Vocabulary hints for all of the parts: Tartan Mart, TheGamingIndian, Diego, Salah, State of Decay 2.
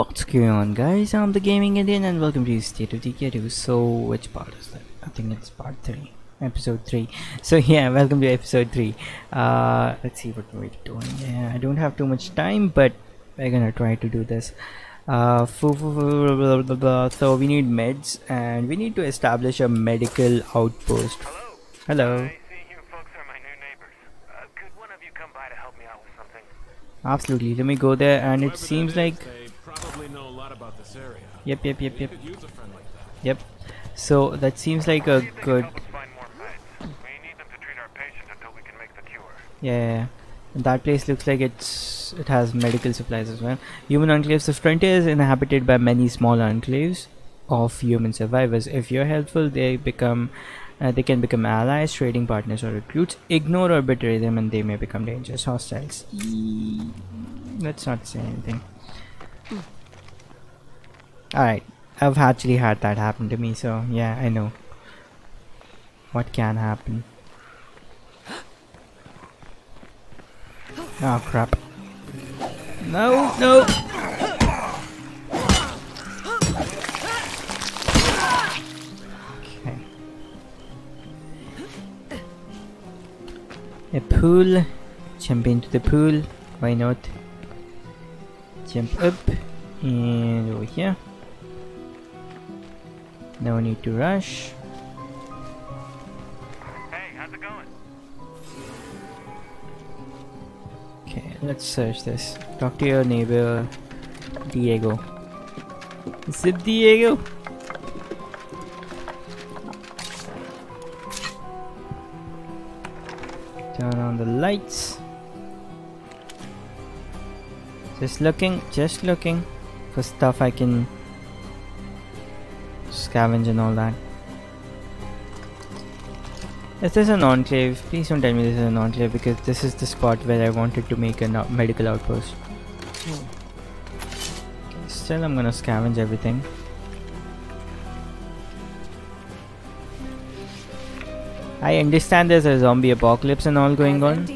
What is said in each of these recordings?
What's going on, guys? I'm TheGamingIndian and welcome to State of Decay 2. So which part is that? I think it's part 3, episode 3. So yeah, welcome to episode 3. Let's see what we're doing. Yeah, I don't have too much time, but we're gonna try to do this. So we need meds and we need to establish a medical outpost. Hello. I see you folks are my new neighbors. Could one of you come by to help me out with something? Absolutely. Let me go there, and it seems like probably know a lot about this area. Yep. Yep. So that seems like a good. We need them to treat our patient until we can make the cure. Yeah. And that place looks like it has medical supplies as well. Human enclaves. The frontier is inhabited by many small enclaves of human survivors. If you're helpful, they can become allies, trading partners, or recruits. Ignore or betray them, and they may become dangerous hostiles. Let's not say anything. Alright, I've actually had that happen to me, so yeah, I know what can happen. Oh crap. No! Okay. A pool. Jump into the pool. Why not? Jump up. And over here. No need to rush. Hey, how's it going? Okay, let's search this. Talk to your neighbor, Diego. Is it Diego? Turn on the lights. Just looking for stuff I can scavenge and all that. Is this an enclave? Please don't tell me this is an enclave, because this is the spot where I wanted to make a medical outpost. Okay, still I'm gonna scavenge everything. I understand there's a zombie apocalypse and all going on,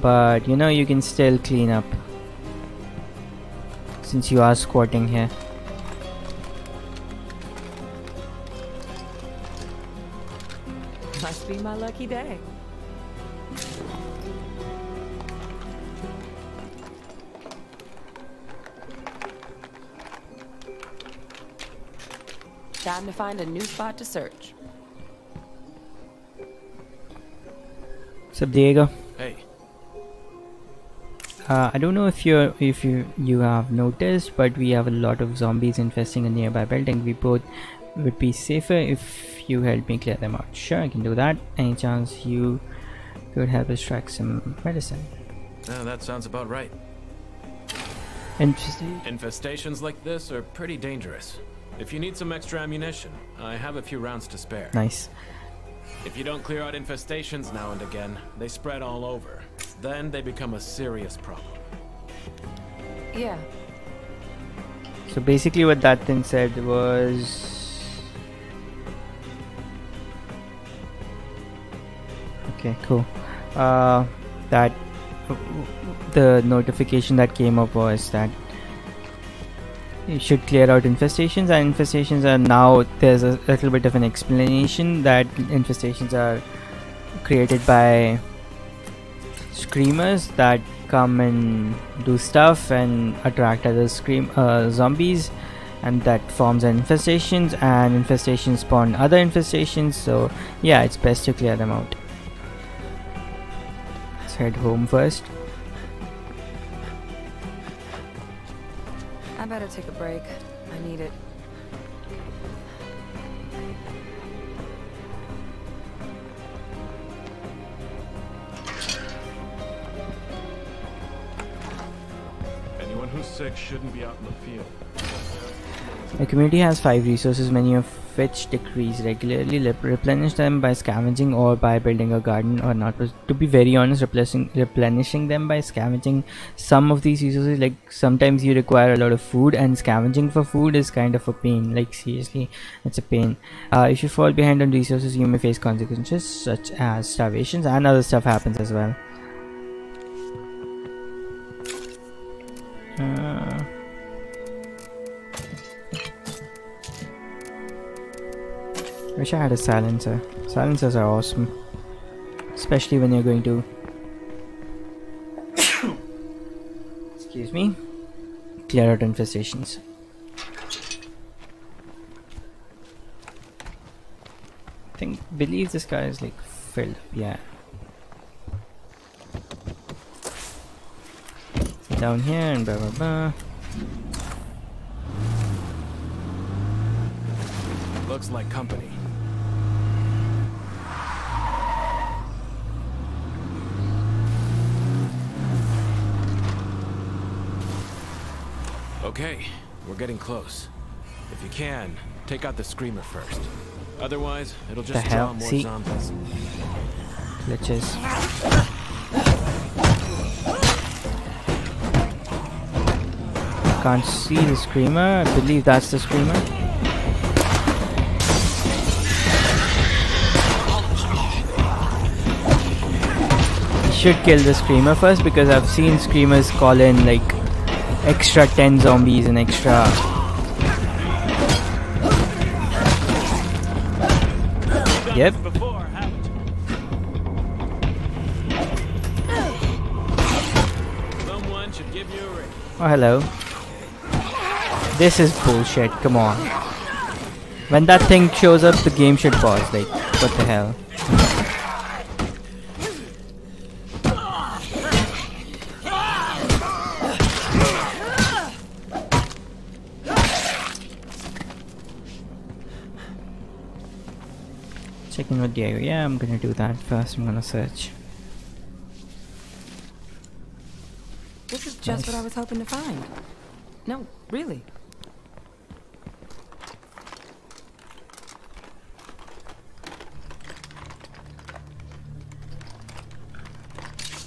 but you know, you can still clean up since you are squatting here. Must be my lucky day. Time to find a new spot to search. What's up, Diego? Hey. I don't know if you have noticed, but we have a lot of zombies infesting a nearby building. We both would be safer if you help me clear them out. Sure, I can do that. Any chance you could help us track some medicine? No, that sounds about right. Interesting. Infestations like this are pretty dangerous. If you need some extra ammunition, I have a few rounds to spare. Nice. If you don't clear out infestations now and again, they spread all over. Then they become a serious problem. Yeah. So basically what that thing said was... Okay, cool. That... The notification that came up was that you should clear out infestations, and infestations are now... There's a little bit of an explanation that infestations are created by... screamers that come and do stuff and attract other zombies, and that forms infestations, and infestations spawn other infestations. So yeah, it's best to clear them out. Let's head home first. I better take a break. I need it. Who's sick shouldn't be out in the field. The community has 5 resources, many of which decrease regularly. Replenish them by scavenging or by building a garden, or not. To be very honest, replenishing them by scavenging some of these resources. Like, sometimes you require a lot of food, and scavenging for food is kind of a pain. Like, seriously, it's a pain. If you fall behind on resources, you may face consequences such as starvation, and other stuff happens as well. Wish I had a silencer. Silencers are awesome. Especially when you're going to... Excuse me. Clear out infestations. I believe this guy is like filled. Yeah. Down here and blah blah blah. Looks like company. Okay, we're getting close. If you can, take out the screamer first. Otherwise, it'll just draw more zombies. Glitches. Can't see the screamer. I believe that's the screamer. I should kill the screamer first because I've seen screamers call in like extra 10 zombies and extra. Yep. Before, someone should give you a ring. Oh, hello. This is bullshit, come on. When that thing shows up, the game should pause, like, what the hell. Checking with Diego. Yeah, I'm gonna do that first. I'm gonna search. This is just what I was hoping to find. No, really.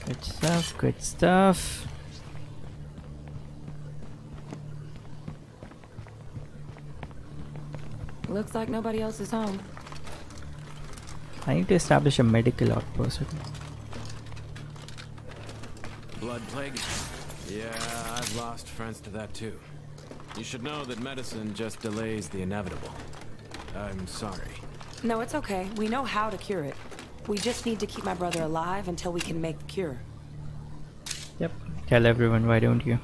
Good stuff. Good stuff. Looks like nobody else is home. I need to establish a medical outpost. Blood plague? Yeah, I've lost friends to that too. You should know that medicine just delays the inevitable. I'm sorry. No, it's okay. We know how to cure it. We just need to keep my brother alive until we can make the cure. Yep. Tell everyone, why don't you?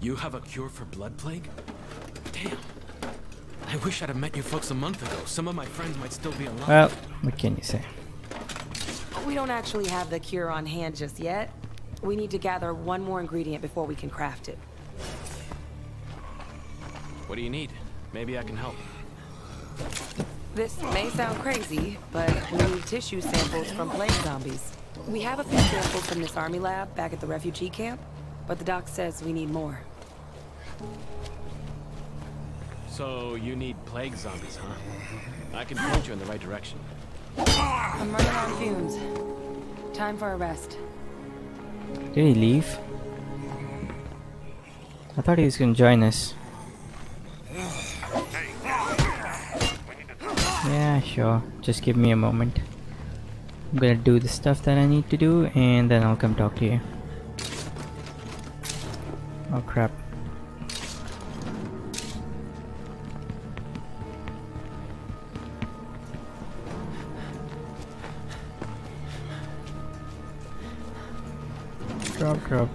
You have a cure for blood plague? Damn. I wish I'd have met you folks a month ago. Some of my friends might still be alive. Well, what can you say? We don't actually have the cure on hand just yet. We need to gather one more ingredient before we can craft it. What do you need? Maybe I can help. This may sound crazy, but we need tissue samples from plague zombies. We have a few samples from this army lab back at the refugee camp, but the doc says we need more. So you need plague zombies, huh? I can point you in the right direction. I'm running on fumes. Time for a rest. Did he leave? I thought he was gonna join us. Yeah, sure. Just give me a moment. I'm gonna do the stuff that I need to do and then I'll come talk to you. Oh crap.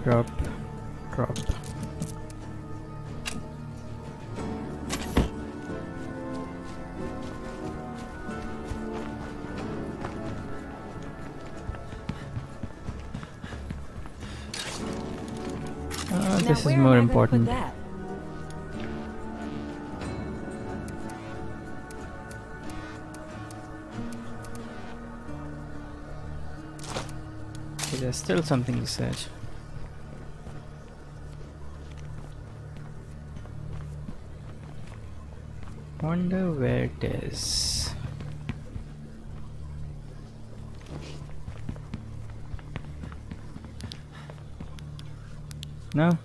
Drop. Oh, this is more important. Okay, there's still something to search. Wonder where it is. No?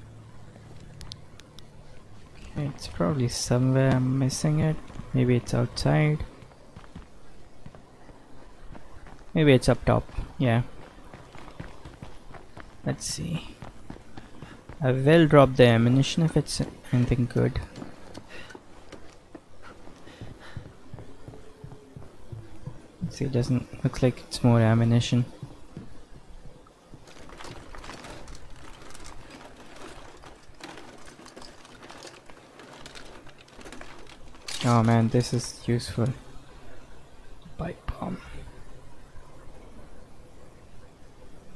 It's probably somewhere I'm missing it. Maybe it's outside. Maybe it's up top. Yeah. Let's see. I will drop the ammunition if it's anything good. See, it doesn't look like it's more ammunition. Oh man, this is useful. Pipe bomb.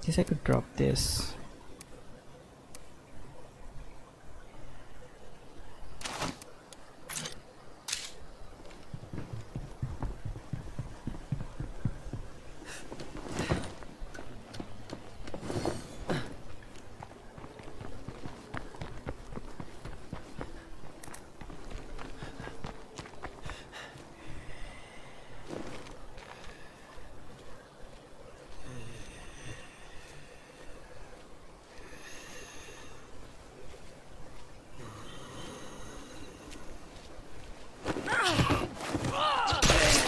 Guess I could drop this.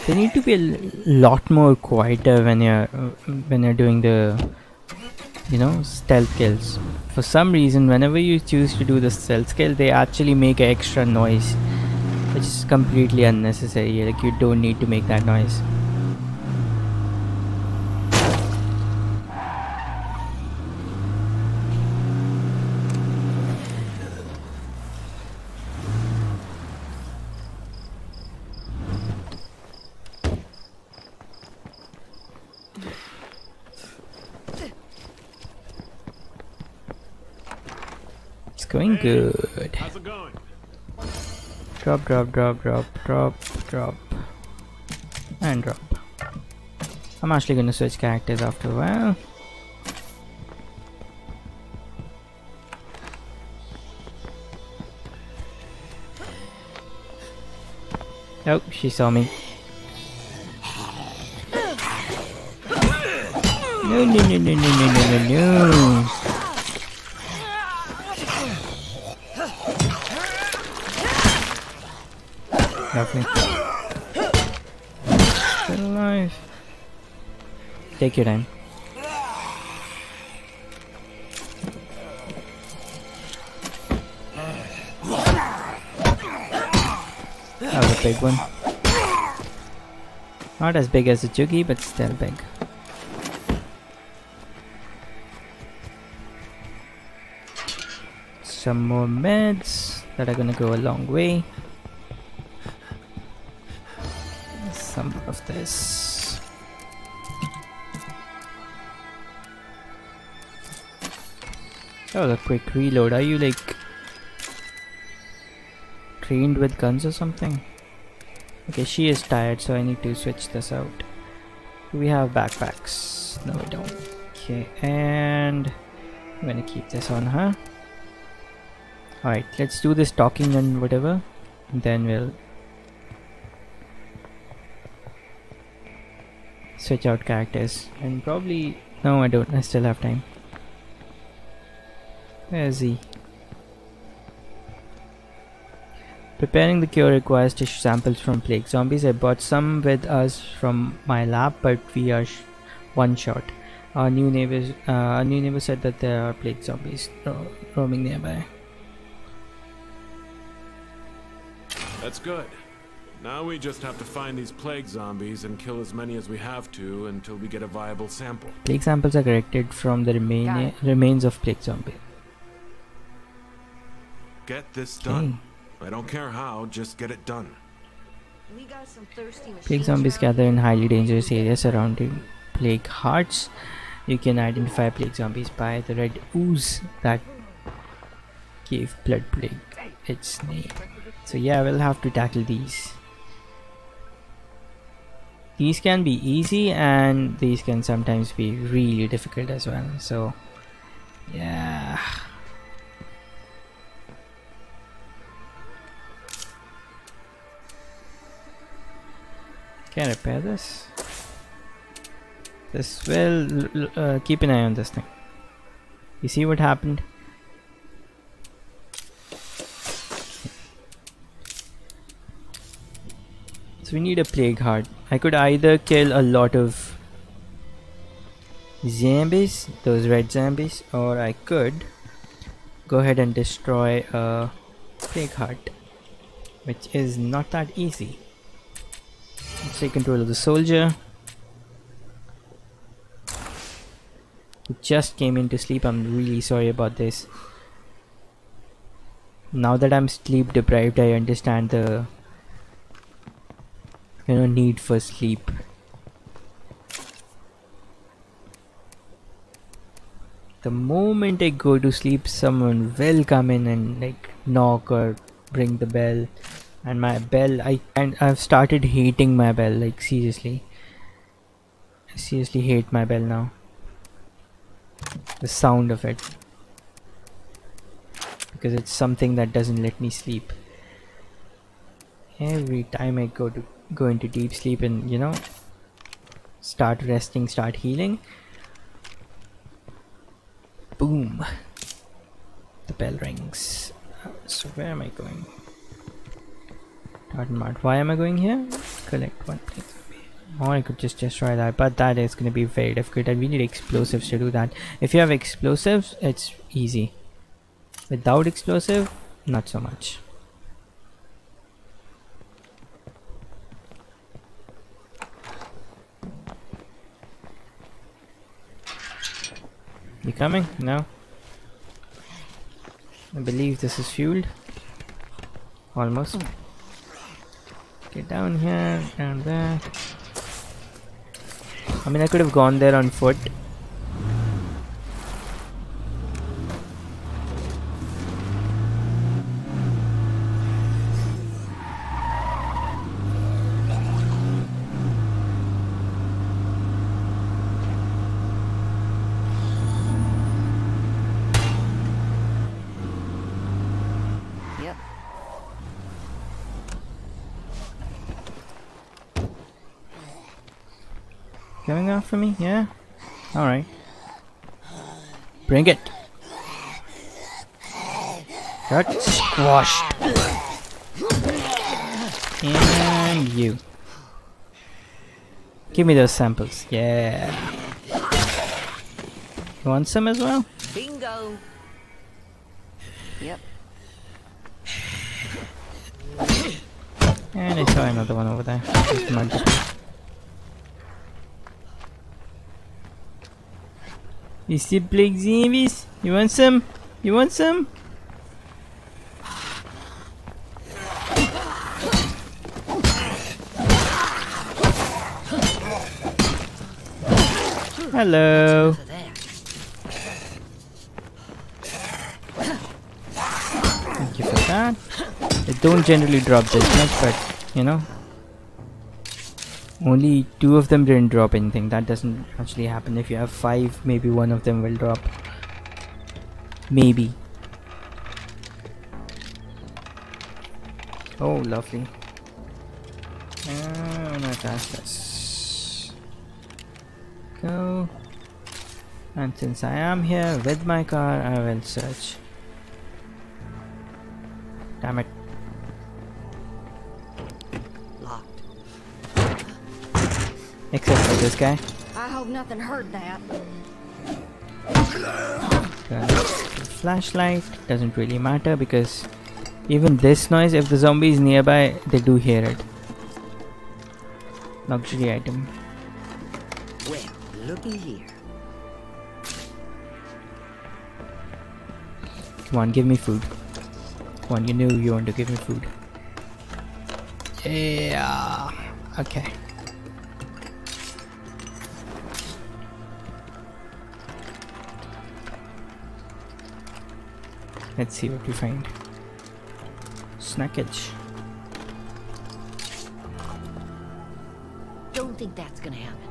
They need to be a lot more quieter when you're doing the, you know, stealth kills. For some reason, whenever you choose to do the stealth kill, they actually make an extra noise, which is completely unnecessary. Like, you don't need to make that noise. Going good. How's it going? Drop, drop, drop, drop, drop, drop, and drop. I'm actually gonna switch characters after a while. Oh, she saw me. No, no, no, no, no, no, no, no. Lovely. Still alive. Take your time. That was a big one. Not as big as a Jugi, but still big. Some more meds that are gonna go a long way. Some of this. That was a quick reload. Are you like trained with guns or something? Okay, she is tired, so I need to switch this out. We have backpacks. No, we don't. Okay, and I'm gonna keep this on her. Alright, let's do this talking and whatever, and then we'll switch out characters and probably... No, I don't. I still have time. Where is he? Preparing the cure requires tissue samples from plague zombies. I brought some with us from my lab, but we are one short. Our new neighbor said that there are plague zombies roaming nearby. That's good. Now we just have to find these plague zombies and kill as many as we have to until we get a viable sample. Plague samples are collected from the remains of plague zombies. Get this done. Dang. I don't care how, just get it done. We got some thirsty plague zombies gather in highly dangerous areas surrounding plague hearts. You can identify plague zombies by the red ooze that gave blood plague its name. So yeah, we'll have to tackle these. These can be easy and these can sometimes be really difficult as well, so yeah. Can I repair this? This will... keep an eye on this thing. You see what happened? So we need a plague heart. I could either kill a lot of zombies, those red zombies, or I could go ahead and destroy a plague heart, which is not that easy. Let's take control of the soldier. just came into sleep. I'm really sorry about this. Now that I'm sleep deprived, I understand the need for sleep. The moment I go to sleep, someone will come in and like knock or ring the bell. And my bell, I've started hating my bell. Like seriously, I seriously hate my bell now. The sound of it, because it's something that doesn't let me sleep. Every time I go into deep sleep and start resting, start healing, boom, the bell rings. So where am I going? Tartan Mart. Why am I going here? Collect one thing. Or I could just destroy that, but that is going to be very difficult and we need explosives to do that. If you have explosives, it's easy. Without explosive, not so much. You coming? No. I believe this is fueled. Almost. Get down here, down there. I mean, I could have gone there on foot. Coming after me? Yeah? Alright. Bring it! Got squashed! And you. Give me those samples. Yeah! You want some as well? Bingo! Yep. And I saw another one over there. Just munch. You still playing zombies? You want some? You want some? Hello. Thank you for that. They don't generally drop this much, but only 2 of them didn't drop anything. That doesn't actually happen. If you have 5, maybe 1 of them will drop. Maybe. Oh, lovely. And attach this. Go. And since I am here with my car, I will search. Damn it. Except for this guy. I hope nothing heard that. Flashlight doesn't really matter because even this noise, if the zombie is nearby, they do hear it. Luxury item. Well, looky here. Come on, give me food. Come on, you knew you wanted to give me food. Yeah. Okay. Let's see what we find. Snackage. Don't think that's gonna happen.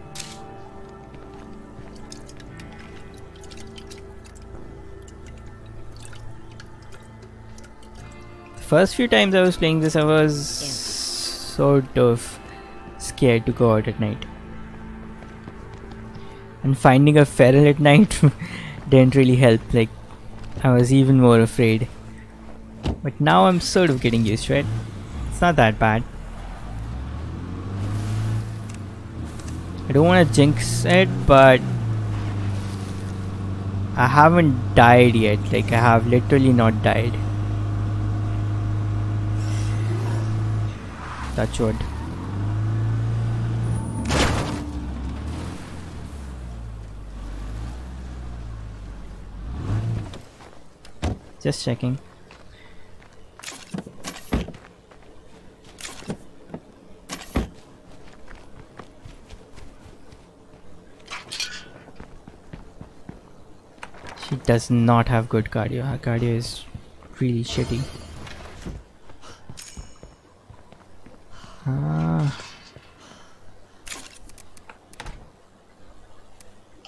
The first few times I was playing this, I was sort of scared to go out at night. And finding a feral at night didn't really help. Like, I was even more afraid, but now I'm sort of getting used to it. It's not that bad. I don't want to jinx it, but I haven't died yet. Like, I have literally not died. Touch wood. Just checking. She does not have good cardio. Her cardio is really shitty.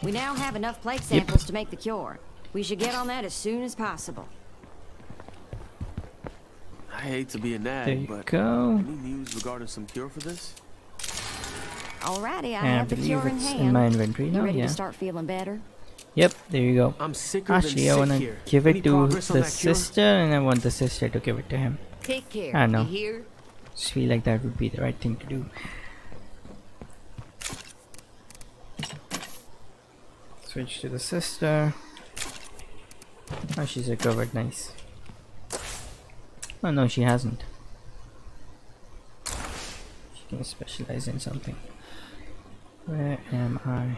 We now have enough plate samples to make the cure. We should get on that as soon as possible. I hate to be a nag, but any news regarding some cure for this? Alrighty, I have the cure in hand. In my inventory now. You ready to start feeling better? Yep, there you go. I'm sicker Actually, than I want to give it to the sister, and I want the sister to give it to him. Take care. I know. Just feel like that would be the right thing to do. Switch to the sister. Oh, she's recovered. Nice. Oh no, she hasn't. She can specialize in something. Where am I?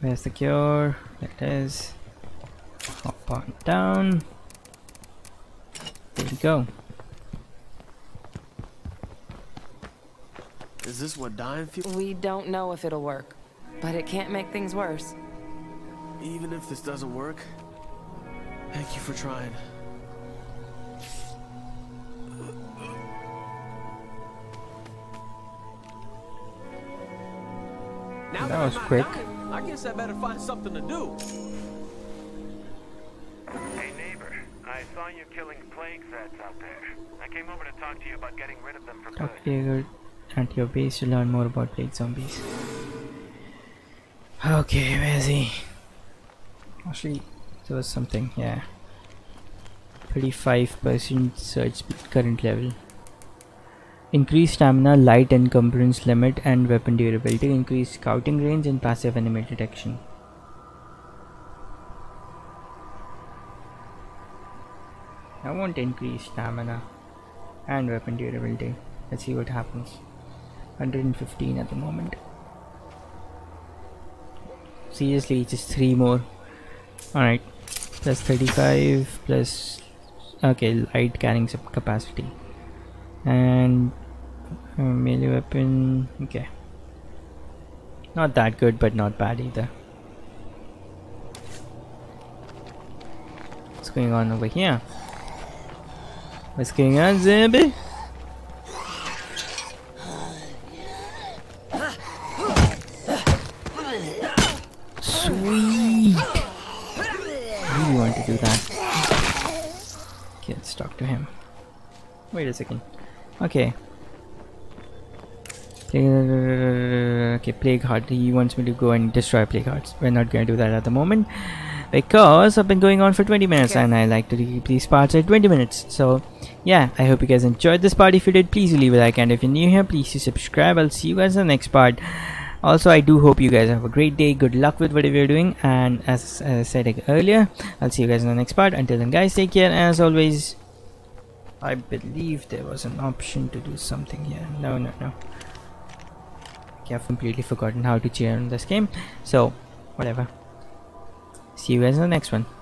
Where's the cure? There it is. Hop on down. There we go. Is this what dying fuel? We don't know if it'll work, but it can't make things worse. Even if this doesn't work, thank you for trying. Now that was quick. I guess I better find something to do. Hey neighbor, I saw you killing plague rats out there. I came over to talk to you about getting rid of them for good. Okay, at your base to learn more about plague zombies. Okay, where's he? Actually, there was something, yeah. 35% surge speed, current level. Increased stamina, light encumbrance limit, and weapon durability. Increased scouting range and passive enemy detection. I want increased stamina and weapon durability. Let's see what happens. 115 at the moment. Seriously, just 3 more. Alright, plus 35 plus, okay, light carrying sub capacity and melee weapon. Okay, not that good, but not bad either. What's going on over here? What's going on, zombie? Wait a second. Okay. Okay, plague heart. He wants me to go and destroy plague hearts. We're not going to do that at the moment because I've been going on for 20 minutes and I like to keep these parts at 20 minutes. So yeah, I hope you guys enjoyed this part. If you did, please leave a like, and if you're new here, please do subscribe. I'll see you guys in the next part. Also, I do hope you guys have a great day. Good luck with whatever you're doing, and as I said earlier, I'll see you guys in the next part. Until then guys, take care, and as always, I believe there was an option to do something here. No. Okay, I've completely forgotten how to cheer on this game. So, whatever. See you guys in the next one.